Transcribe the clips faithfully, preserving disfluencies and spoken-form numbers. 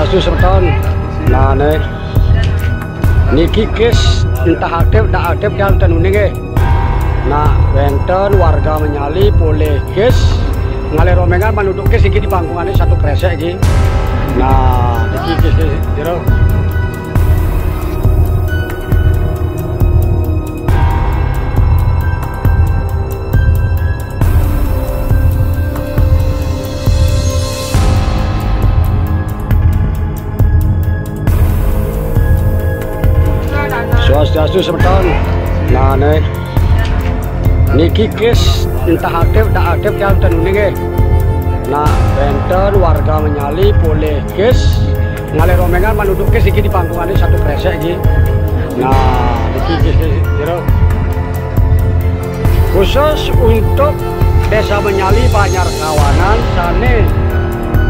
Jasus reton. Nah nih, niki kes entah aktif tak aktif dalam tenuning eh. Nah, benten warga Menyali boleh kes ngalir rombongan menuduk kes iki di pangkungannya satu kresek iki. Nah, niki kes jero. Jasus reton. Nah nih, niki kes entah aktif tak aktif dalam tenuning eh. Nah, benten warga Menyali boleh kes ngalir rombongan menuduk kes iki di pangkungannya satu kresek iki. Nah, iki kes jero. Khusus untuk Desa Menyali banyak kawanan sane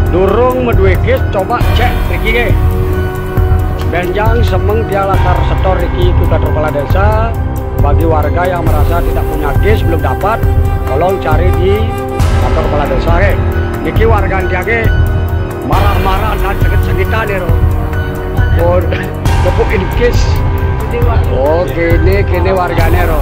durung medue kes coba cek iki. Benjang semeng dia latar setor iki itu kantor kepala desa. Bagi warga yang merasa tidak punya kes belum dapat, tolong cari di kantor kepala desa ke. Niki warga Ndiage marah-marah dan segit-segitan deh roh. Oh, tepuk in case. Oke, ini kini warganya roh.